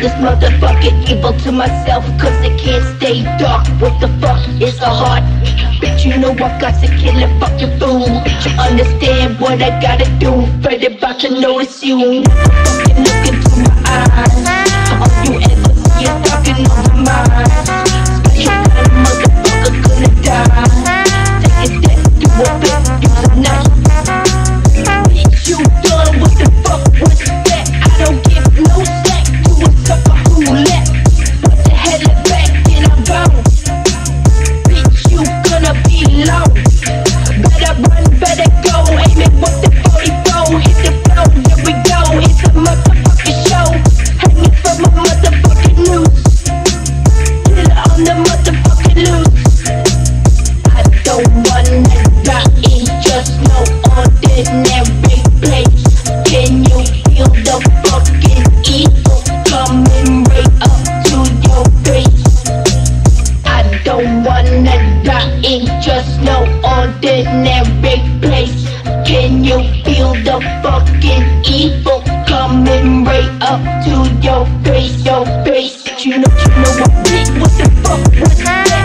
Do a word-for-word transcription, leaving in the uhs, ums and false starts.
This motherfucking evil to myself, cause I can't stay dark. What the fuck is a heart? Bitch, you know I got to kill a fucking fool. Bitch, you understand what I gotta do. Freddie Dredd to notice you. Fucking look into my eyes. All you ever see is talking on my mind. Special kind of motherfucker gonna die. Take a step to a bitch, you a knife. Bitch, you done. What the fuck was that? I don't give no slack. Up to your face, your face. You know, you know what, what the fuck was that?